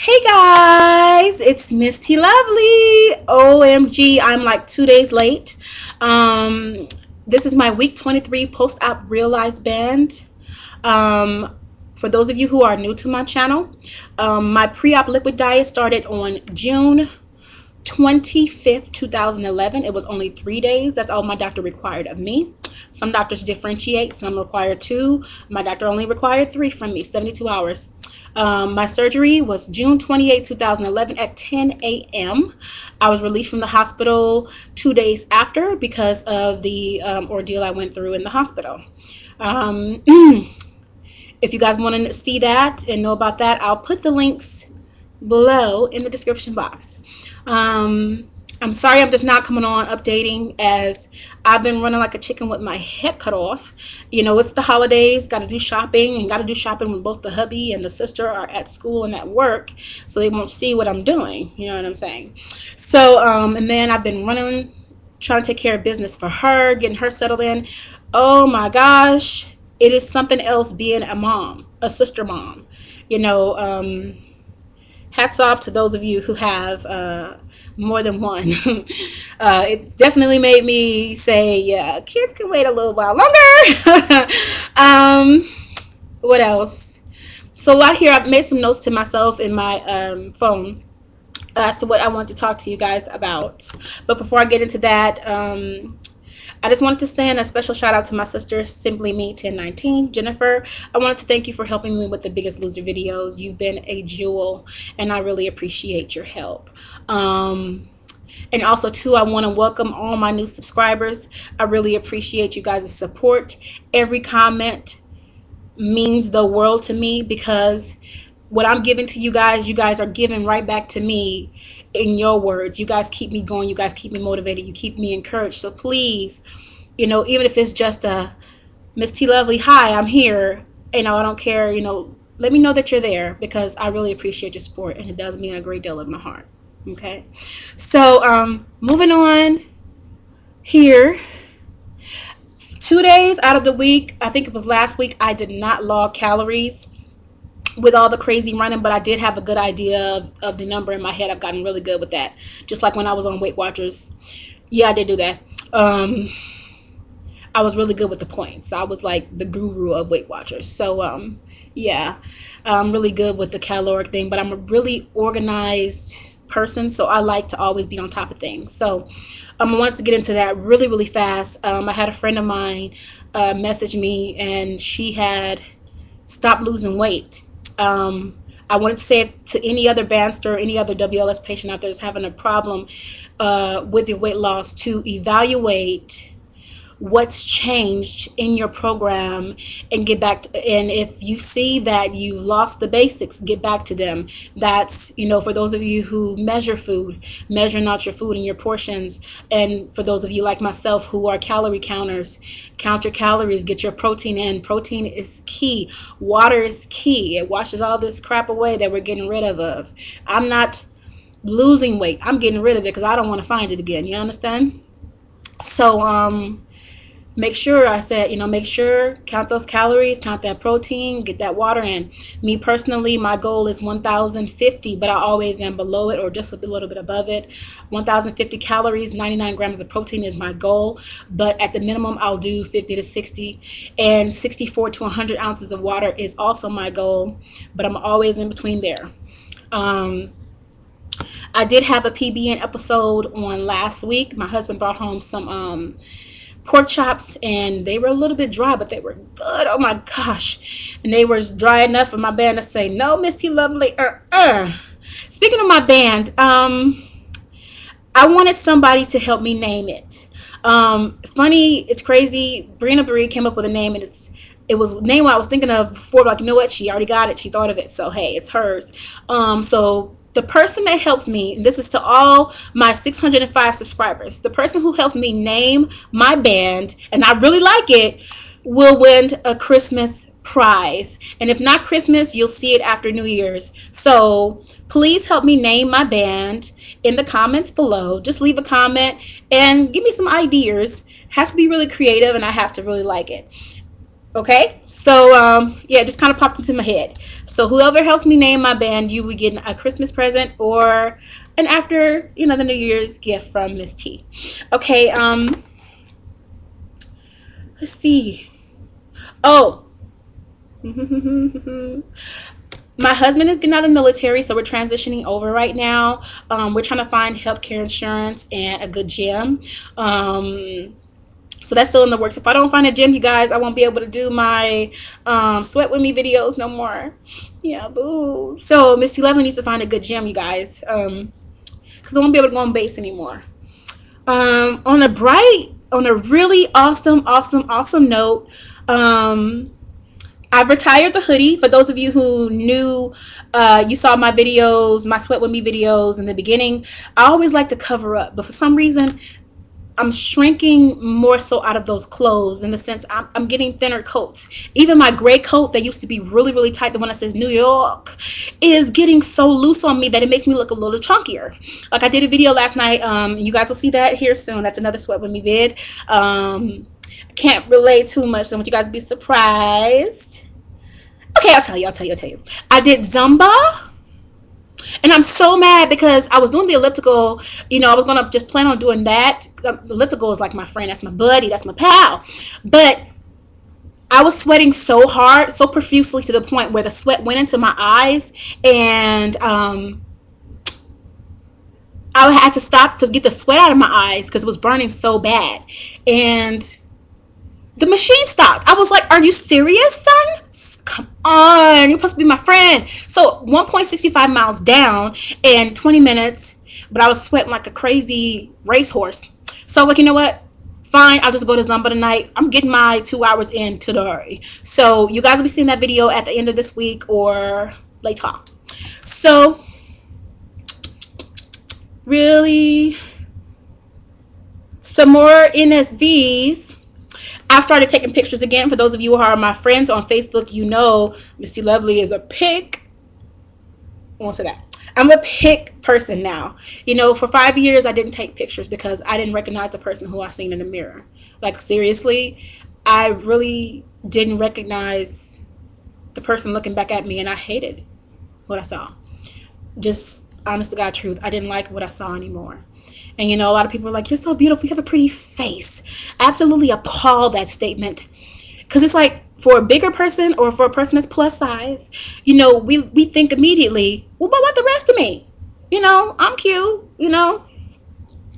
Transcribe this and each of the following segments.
Hey guys, it's Misty Lovely. OMG, I'm like 2 days late. This is my week 23 post-op real life band. For those of you who are new to my channel, my pre-op liquid diet started on June 25th, 2011. It was only 3 days. That's all my doctor required of me. Some doctors differentiate, some require 2. My doctor only required 3 from me, 72 hours. My surgery was June 28, 2011 at 10 a.m. I was released from the hospital 2 days after because of the ordeal I went through in the hospital. If you guys want to see that and know about that, I'll put the links below in the description box. I'm sorry I'm just not coming on updating, as I've been running like a chicken with my head cut off. You know, it's the holidays, got to do shopping, and got to do shopping when both the hubby and the sister are at school and at work, so they won't see what I'm doing. You know what I'm saying? So, and then I've been running, trying to take care of business for her, getting her settled in. Oh my gosh, it is something else being a mom, a sister mom. You know, hats off to those of you who have more than one. It's definitely made me say, yeah, kids can wait a little while longer. What else? So a lot here. I've made some notes to myself in my phone as to what I want to talk to you guys about. But before I get into that, I just wanted to send a special shout out to my sister, Simply Me 1019, Jennifer. I wanted to thank you for helping me with the Biggest Loser videos. You've been a jewel, and I really appreciate your help. And also, too, I want to welcome all my new subscribers. I really appreciate you guys' support. Every comment means the world to me, because what I'm giving to you guys are giving right back to me in your words. You guys keep me going. You guys keep me motivated. You keep me encouraged. So please, you know, even if it's just a Miss T Lovely, hi, I'm here. You know, I don't care. You know, let me know that you're there, because I really appreciate your support, and it does mean a great deal in my heart. Okay. So moving on here. 2 days out of the week, I think it was last week, I did not log calories with all the crazy running, but I did have a good idea of the number in my head. I've gotten really good with that. Just like when I was on Weight Watchers. Yeah, I did do that. I was really good with the points. I was like the guru of Weight Watchers. So, yeah, I'm really good with the caloric thing, but I'm a really organized person, so I like to always be on top of things. So I wanted to get into that really, really fast. I had a friend of mine message me, and she had stopped losing weight. I wouldn't say it to any other bandster or any other WLS patient out there that's having a problem with your weight loss, to evaluate what's changed in your program and get back to, and if you see that you lost the basics, get back to them. That's, you know, for those of you who measure food, measuring out your food and your portions, and for those of you like myself who are calorie counters, count your calories, get your protein in. Protein is key. Water is key. It washes all this crap away that we're getting rid of. I'm not losing weight, I'm getting rid of it, because I don't want to find it again. You understand? So make sure, I said, you know, make sure, count those calories, count that protein, get that water in. Me personally, my goal is 1,050, but I always am below it or just a little bit above it. 1,050 calories, 99 grams of protein is my goal, but at the minimum, I'll do 50 to 60, and 64 to 100 ounces of water is also my goal, but I'm always in between there. I did have a PBN episode on last week. My husband brought home some pork chops, and they were a little bit dry, but they were good. Oh my gosh. And they were dry enough for my band to say, no, Misty Lovely. Speaking of my band, I wanted somebody to help me name it. Funny, it's crazy. Brianna Bree came up with a name, and it was a name I was thinking of before, but like, you know what? She already got it. She thought of it. So hey, it's hers. So the person that helps me, and this is to all my 605 subscribers, the person who helps me name my band, and I really like it, will win a Christmas prize. And if not Christmas, you'll see it after New Year's. So please help me name my band in the comments below. Just leave a comment and give me some ideas. It has to be really creative, and I have to really like it. Okay, so yeah, it just kind of popped into my head. So whoever helps me name my band, you would get a Christmas present or an after, you know, the New Year's gift from Miss T. Okay, let's see. Oh, my husband is getting out of the military, so we're transitioning over right now. We're trying to find healthcare insurance and a good gym. So that's still in the works. If I don't find a gym, you guys, I won't be able to do my sweat with me videos no more. Yeah, boo. So Misty Lovely needs to find a good gym, you guys, because I won't be able to go on base anymore. On a really awesome note, I've retired the hoodie. For those of you who knew, you saw my videos, my Sweat With Me videos in the beginning, I always like to cover up, but for some reason, I'm shrinking more so out of those clothes, in the sense I'm getting thinner coats. Even my gray coat that used to be really, really tight, the one that says New York, is getting so loose on me that it makes me look a little chunkier. Like I did a video last night. You guys will see that here soon. That's another Sweat With Me vid. I can't relate too much, so I want you guys to be surprised. Okay, I'll tell you. I did Zumba. And I'm so mad because I was doing the elliptical, you know, I was going to just plan on doing that. The elliptical is like my friend, that's my buddy, that's my pal. But I was sweating so hard, so profusely, to the point where the sweat went into my eyes, and I had to stop to get the sweat out of my eyes because it was burning so bad. And the machine stopped. I was like, are you serious, son? Come on, you're supposed to be my friend. So 1.65 miles down in 20 minutes, but I was sweating like a crazy racehorse. So I was like, you know what? Fine, I'll just go to Zumba tonight. I'm getting my 2 hours in today. So you guys will be seeing that video at the end of this week or later. So really, some more NSVs. I've started taking pictures again. For those of you who are my friends on Facebook, you know Misty Lovely is a pic. Onto that. I'm a pic person now. You know, for 5 years, I didn't take pictures because I didn't recognize the person who I seen in the mirror. Like, seriously, I really didn't recognize the person looking back at me, and I hated what I saw. Just honest to God truth, I didn't like what I saw anymore. And, you know, a lot of people are like, you're so beautiful, you have a pretty face. I absolutely appalled that statement. Because it's like, for a bigger person or for a person that's plus size, you know, we think immediately, well, what about the rest of me? You know, I'm cute, you know.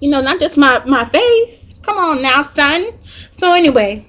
You know, not just my face. Come on now, son. So anyway.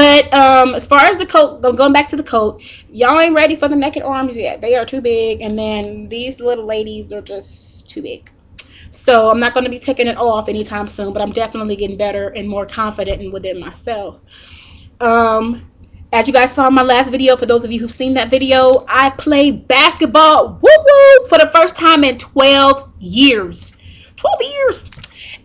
But as far as the coat, going back to the coat, y'all ain't ready for the naked arms yet. They are too big, and then these little ladies are just too big. So I'm not going to be taking it off anytime soon, but I'm definitely getting better and more confident and within myself. As you guys saw in my last video, for those of you who've seen that video, I play basketball woo-woo, for the first time in 12 years. 12 years.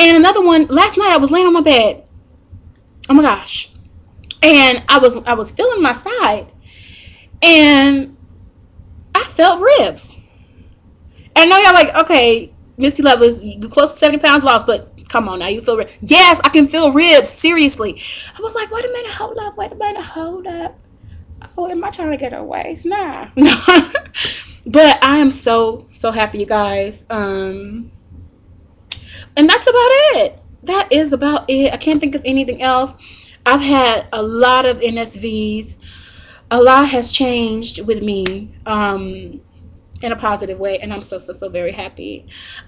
And another one, last night I was laying on my bed. Oh, my gosh. And I was feeling my side, and I felt ribs. And now y'all like, okay, Misty Lovers, you close to 70 pounds lost, but come on now, you feel ribs. Yes, I can feel ribs, seriously. I was like, wait a minute, hold up. Oh, am I trying to get away? Nah. But I am so, so happy, you guys. And that's about it. That is about it. I can't think of anything else. I've had a lot of NSVs. A lot has changed with me in a positive way, and I'm so, so, so very happy.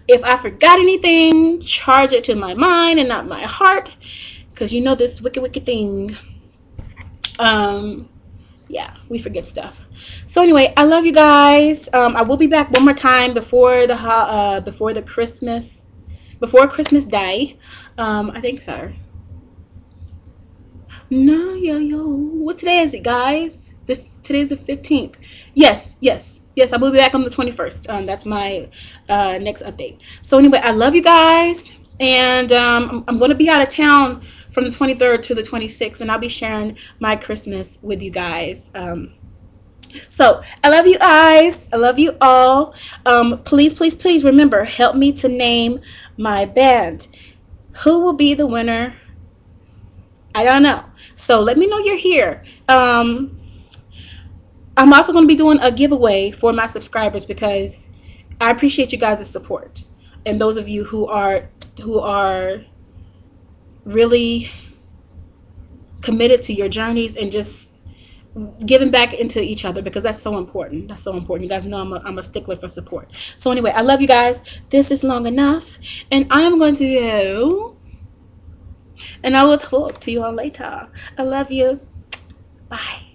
If I forgot anything, charge it to my mind and not my heart, because you know this wicked, wicked thing. Yeah, we forget stuff. So anyway, I love you guys. I will be back one more time before Christmas Day. I think so. No, yo. What today is it, guys? Today's the 15th. Yes. I will be back on the 21st. That's my next update. So anyway, I love you guys, and I'm going to be out of town from the 23rd to the 26th, and I'll be sharing my Christmas with you guys. So I love you guys. I love you all. Please, please, please remember, help me to name my band. Who will be the winner I don't know. So let me know you're here. I'm also going to be doing a giveaway for my subscribers because I appreciate you guys' support. And those of you who are really committed to your journeys and just giving back into each other, because that's so important. That's so important. You guys know I'm a stickler for support. So anyway, I love you guys. This is long enough, and I'm going to go, and I will talk to you all later. I love you. Bye.